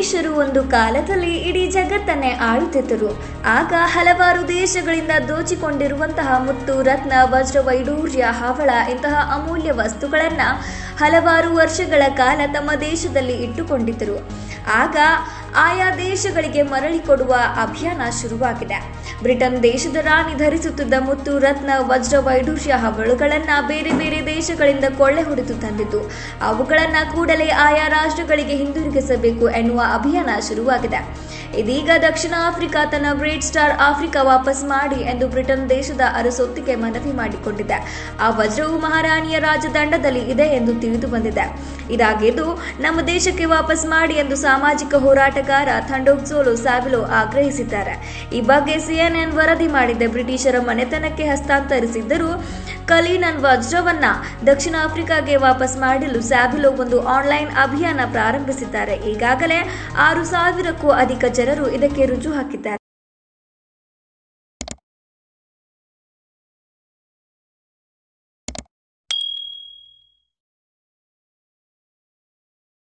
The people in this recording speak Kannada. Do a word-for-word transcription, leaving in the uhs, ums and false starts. ಬ್ರಿಟಿಷರು ಒಂದು ಕಾಲದಲ್ಲಿ ಇಡೀ ಜಗತ್ತನ್ನೇ ಆಳುತ್ತಿದ್ದರು. ಆಗ ಹಲವಾರು ದೇಶಗಳಿಂದ ದೋಚಿಕೊಂಡಿರುವಂತಹ ಮುತ್ತು, ರತ್ನ, ವಜ್ರ, ವೈಡೂರ್ಯ, ಹವಳ ಇಂತಹ ಅಮೂಲ್ಯ ವಸ್ತುಗಳನ್ನು ಹಲವಾರು ವರ್ಷಗಳ ಕಾಲ ತಮ್ಮ ದೇಶದಲ್ಲಿ ಇಟ್ಟುಕೊಂಡಿದ್ದರು. ಆಗ ಆಯಾ ದೇಶಗಳಿಗೆ ಮರಳಿ ಕೊಡುವ ಅಭಿಯಾನ ಶುರುವಾಗಿದೆ. ಬ್ರಿಟನ್ ದೇಶದ ರಾಣಿ ಧರಿಸುತ್ತಿದ್ದ ಮುತ್ತು, ರತ್ನ, ವಜ್ರ, ವೈಡೂರ್ಯ, ಹವಳುಗಳನ್ನು ಬೇರೆ ಬೇರೆ ದೇಶಗಳಿಂದ ಕೊಳ್ಳೆ ಹೊಡೆದು ತಂದಿತು. ಅವುಗಳನ್ನು ಕೂಡಲೇ ಆಯಾ ರಾಷ್ಟ್ರಗಳಿಗೆ ಹಿಂದಿರುಗಿಸಬೇಕು ಎನ್ನುವ ಅಭಿಯಾನ ಶುರುವಾಗಿದೆ. ಇದೀಗ ದಕ್ಷಿಣ ಆಫ್ರಿಕಾ ತನ್ನ ರೆಡ್ ಸ್ಟಾರ್ ಆಫ್ರಿಕಾ ವಾಪಸ್ ಮಾಡಿ ಎಂದು ಬ್ರಿಟನ್ ದೇಶದ ಅರಸೊತ್ತಿಗೆ ಮನವಿ ಮಾಡಿಕೊಂಡಿದೆ. ಆ ವಜ್ರವು ಮಹಾರಾಣಿಯ ರಾಜದಂಡದಲ್ಲಿ ಇದೆ ಎಂದು ತಿಳಿದು ಬಂದಿದೆ. ಇದಾಗಿದ್ದು ನಮ್ಮ ದೇಶಕ್ಕೆ ವಾಪಸ್ ಮಾಡಿ ಎಂದು ಸಾಮಾಜಿಕ ಹೋರಾಟಗಾರ ಥಂಡೋಕ್ಸೋಲೋ ಸಾವಿಲೋ ಆಗ್ರಹಿಸಿದ್ದಾರೆ. ಈ ಬಗ್ಗೆ ಸಿಎನ್ಎನ್ ವರದಿ ಮಾಡಿದೆ. ಬ್ರಿಟಿಷರ ಮನೆತನಕ್ಕೆ ಹಸ್ತಾಂತರಿಸಿದ್ದರೂ ಕಲೀನನ್ ವಜ್ರವನ್ನ ದಕ್ಷಿಣ ಆಫ್ರಿಕಾಗೆ ವಾಪಸ್ ಮಾಡಲು ಸಾವಿಲೋ ಒಂದು ಆನ್ಲೈನ್ ಅಭಿಯಾನ ಪ್ರಾರಂಭಿಸಿದ್ದಾರೆ. ಈಗಾಗಲೇ ಆರು ಸಾವಿರಕ್ಕೂ ಅಧಿಕ ಜನರು ಇದಕ್ಕೆ ರುಜು ಹಾಕಿದ್ದಾರೆ.